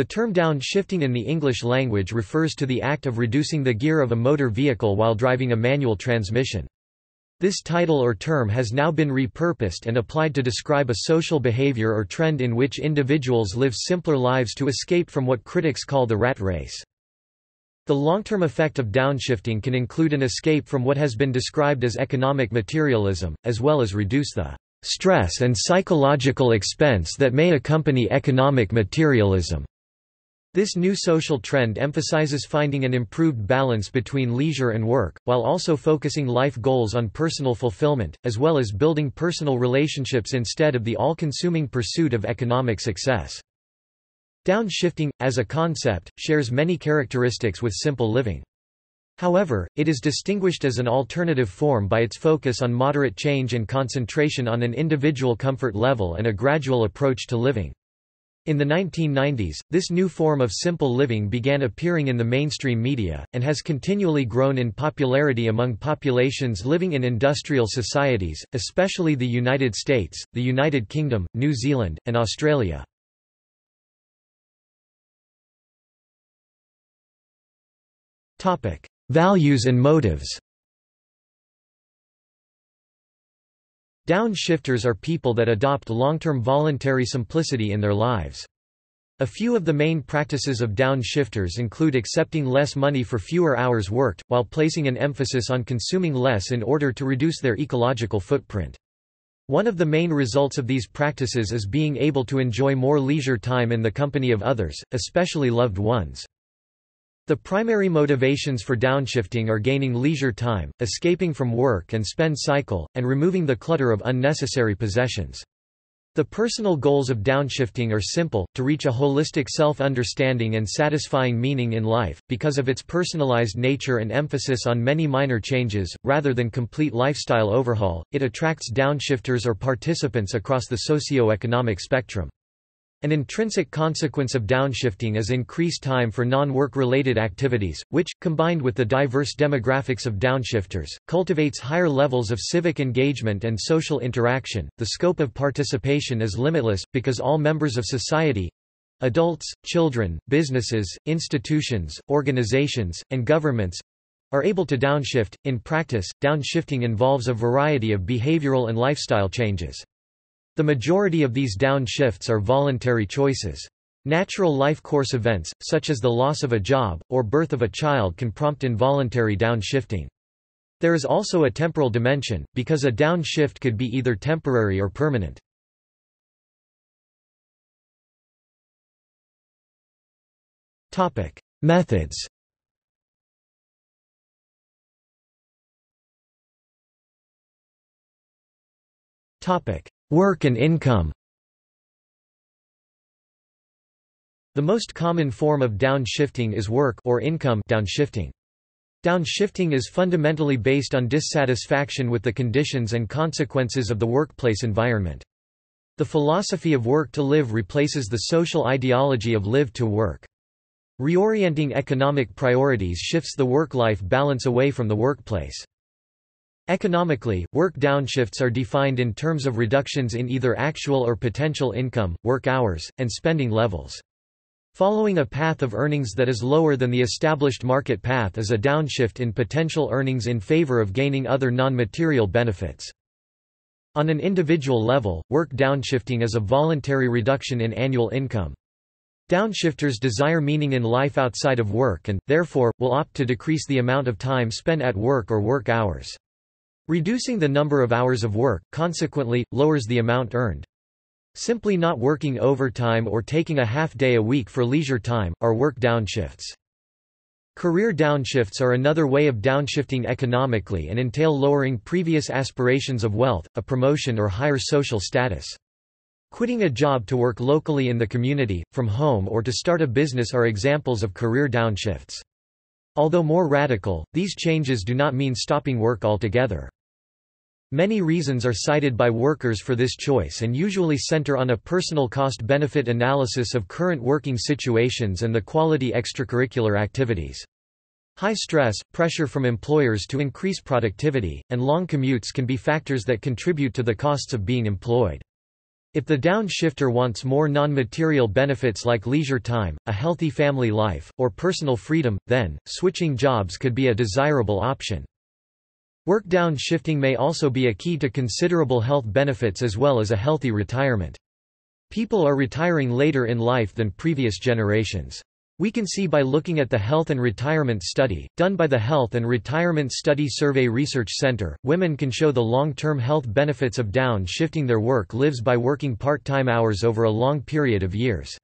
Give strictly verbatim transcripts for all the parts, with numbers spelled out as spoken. The term downshifting in the English language refers to the act of reducing the gear of a motor vehicle while driving a manual transmission. This title or term has now been repurposed and applied to describe a social behavior or trend in which individuals live simpler lives to escape from what critics call the rat race. The long-term effect of downshifting can include an escape from what has been described as economic materialism, as well as reduce the stress and psychological expense that may accompany economic materialism. This new social trend emphasizes finding an improved balance between leisure and work, while also focusing life goals on personal fulfillment, as well as building personal relationships instead of the all-consuming pursuit of economic success. Downshifting, as a concept, shares many characteristics with simple living. However, it is distinguished as an alternative form by its focus on moderate change and concentration on an individual comfort level and a gradual approach to living. In the nineteen nineties, this new form of simple living began appearing in the mainstream media, and has continually grown in popularity among populations living in industrial societies, especially the United States, the United Kingdom, New Zealand, and Australia. Values and motives. Downshifters are people that adopt long-term voluntary simplicity in their lives. A few of the main practices of downshifters include accepting less money for fewer hours worked, while placing an emphasis on consuming less in order to reduce their ecological footprint. One of the main results of these practices is being able to enjoy more leisure time in the company of others, especially loved ones. The primary motivations for downshifting are gaining leisure time, escaping from work and spend cycle, and removing the clutter of unnecessary possessions. The personal goals of downshifting are simple: to reach a holistic self-understanding and satisfying meaning in life, because of its personalized nature and emphasis on many minor changes, rather than complete lifestyle overhaul, it attracts downshifters or participants across the socio-economic spectrum. An intrinsic consequence of downshifting is increased time for non-work-related activities, which, combined with the diverse demographics of downshifters, cultivates higher levels of civic engagement and social interaction. The scope of participation is limitless, because all members of society—adults, children, businesses, institutions, organizations, and governments—are able to downshift. In practice, downshifting involves a variety of behavioral and lifestyle changes. The majority of these downshifts are voluntary choices. Natural life course events, such as the loss of a job, or birth of a child, can prompt involuntary downshifting. There is also a temporal dimension, because a downshift could be either temporary or permanent. Topic: Methods. Topic: Work and income. The most common form of downshifting is work or income downshifting. Downshifting is fundamentally based on dissatisfaction with the conditions and consequences of the workplace environment. The philosophy of work to live replaces the social ideology of live to work. Reorienting economic priorities shifts the work-life balance away from the workplace. Economically, work downshifts are defined in terms of reductions in either actual or potential income, work hours, and spending levels. Following a path of earnings that is lower than the established market path is a downshift in potential earnings in favor of gaining other non-material benefits. On an individual level, work downshifting is a voluntary reduction in annual income. Downshifters desire meaning in life outside of work and, therefore, will opt to decrease the amount of time spent at work or work hours. Reducing the number of hours of work, consequently, lowers the amount earned. Simply not working overtime or taking a half day a week for leisure time are work downshifts. Career downshifts are another way of downshifting economically and entail lowering previous aspirations of wealth, a promotion, or higher social status. Quitting a job to work locally in the community, from home, or to start a business are examples of career downshifts. Although more radical, these changes do not mean stopping work altogether. Many reasons are cited by workers for this choice and usually center on a personal cost-benefit analysis of current working situations and the quality extracurricular activities. High stress, pressure from employers to increase productivity, and long commutes can be factors that contribute to the costs of being employed. If the downshifter wants more non-material benefits like leisure time, a healthy family life, or personal freedom, then, switching jobs could be a desirable option. Work downshifting may also be a key to considerable health benefits as well as a healthy retirement. People are retiring later in life than previous generations. We can see by looking at the Health and Retirement Study, done by the Health and Retirement Study Survey Research Center, women can show the long-term health benefits of downshifting their work lives by working part-time hours over a long period of years.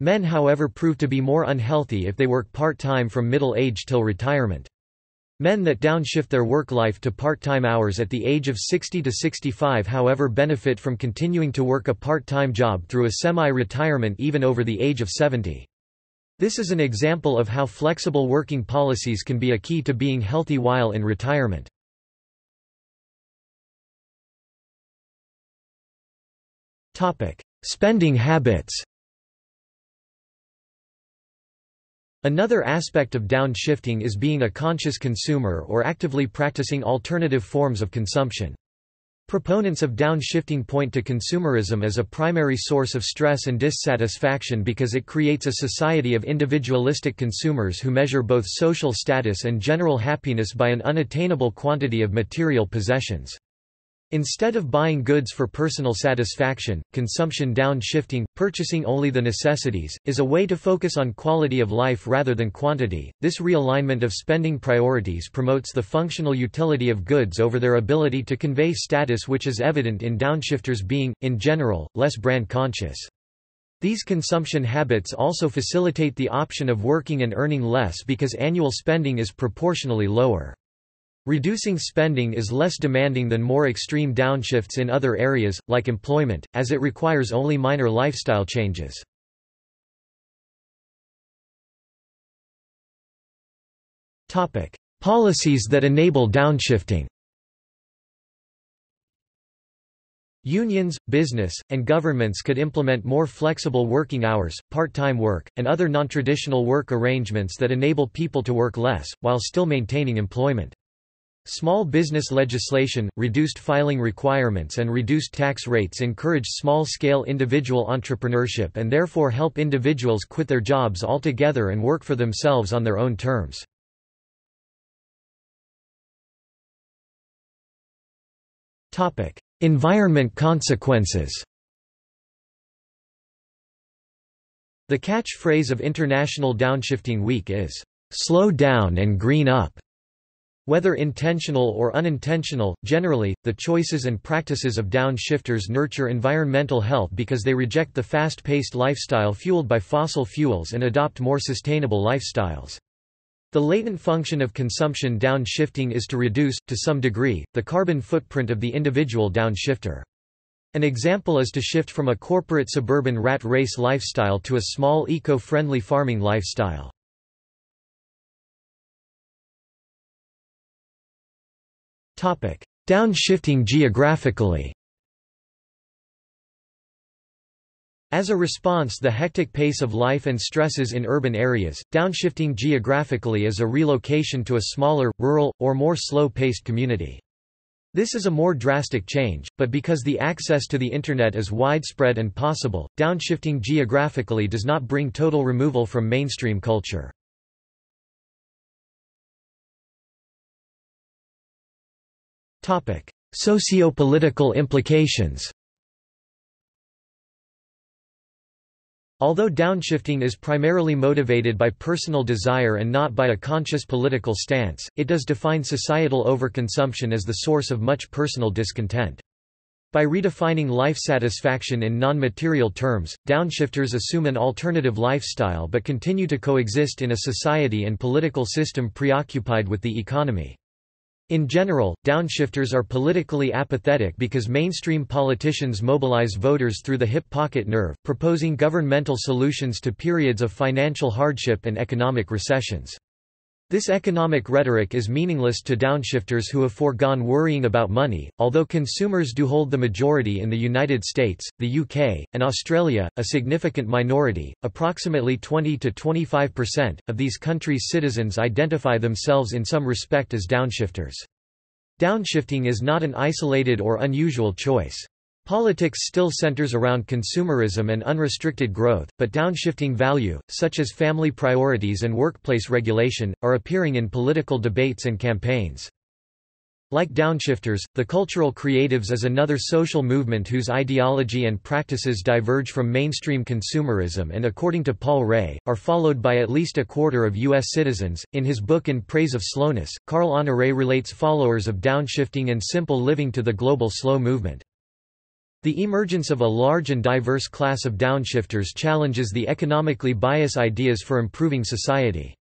Men, however, prove to be more unhealthy if they work part-time from middle age till retirement. Men that downshift their work life to part-time hours at the age of sixty to sixty-five, however, benefit from continuing to work a part-time job through a semi-retirement even over the age of seventy. This is an example of how flexible working policies can be a key to being healthy while in retirement. Topic: Spending habits. Another aspect of downshifting is being a conscious consumer or actively practicing alternative forms of consumption. Proponents of downshifting point to consumerism as a primary source of stress and dissatisfaction because it creates a society of individualistic consumers who measure both social status and general happiness by an unattainable quantity of material possessions. Instead of buying goods for personal satisfaction, consumption downshifting, purchasing only the necessities, is a way to focus on quality of life rather than quantity. This realignment of spending priorities promotes the functional utility of goods over their ability to convey status, which is evident in downshifters being, in general, less brand conscious. These consumption habits also facilitate the option of working and earning less because annual spending is proportionally lower. Reducing spending is less demanding than more extreme downshifts in other areas, like employment, as it requires only minor lifestyle changes. Topic: Policies that enable downshifting. Unions, business, and governments could implement more flexible working hours, part-time work, and other non-traditional work arrangements that enable people to work less, while still maintaining employment. Small business legislation, reduced filing requirements and reduced tax rates encourage small-scale individual entrepreneurship and therefore help individuals quit their jobs altogether and work for themselves on their own terms. Topic: Environment consequences. The catchphrase of International Downshifting Week is, "Slow down and green up." Whether intentional or unintentional, generally, the choices and practices of downshifters nurture environmental health because they reject the fast-paced lifestyle fueled by fossil fuels and adopt more sustainable lifestyles. The latent function of consumption downshifting is to reduce, to some degree, the carbon footprint of the individual downshifter. An example is to shift from a corporate suburban rat race lifestyle to a small eco-friendly farming lifestyle. Downshifting geographically. As a response to the hectic pace of life and stresses in urban areas, downshifting geographically is a relocation to a smaller, rural, or more slow-paced community. This is a more drastic change, but because the access to the Internet is widespread and possible, downshifting geographically does not bring total removal from mainstream culture. Topic: Sociopolitical implications. Although downshifting is primarily motivated by personal desire and not by a conscious political stance, it does define societal overconsumption as the source of much personal discontent. By redefining life satisfaction in non-material terms, downshifters assume an alternative lifestyle but continue to coexist in a society and political system preoccupied with the economy. In general, downshifters are politically apathetic because mainstream politicians mobilize voters through the hip pocket nerve, proposing governmental solutions to periods of financial hardship and economic recessions. This economic rhetoric is meaningless to downshifters who have foregone worrying about money. Although consumers do hold the majority in the United States, the U K, and Australia, a significant minority, approximately twenty to twenty-five percent, of these countries' citizens identify themselves in some respect as downshifters. Downshifting is not an isolated or unusual choice. Politics still centers around consumerism and unrestricted growth, but downshifting value, such as family priorities and workplace regulation, are appearing in political debates and campaigns. Like downshifters, the cultural creatives is another social movement whose ideology and practices diverge from mainstream consumerism and, according to Paul Ray, are followed by at least a quarter of U S citizens. In his book In Praise of Slowness, Carl Honoré relates followers of downshifting and simple living to the global slow movement. The emergence of a large and diverse class of downshifters challenges the economically biased ideas for improving society.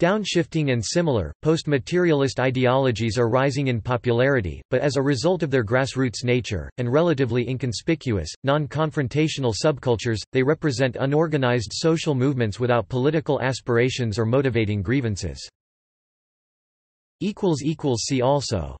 Downshifting and similar, post-materialist ideologies are rising in popularity, but as a result of their grassroots nature, and relatively inconspicuous, non-confrontational subcultures, they represent unorganized social movements without political aspirations or motivating grievances. See also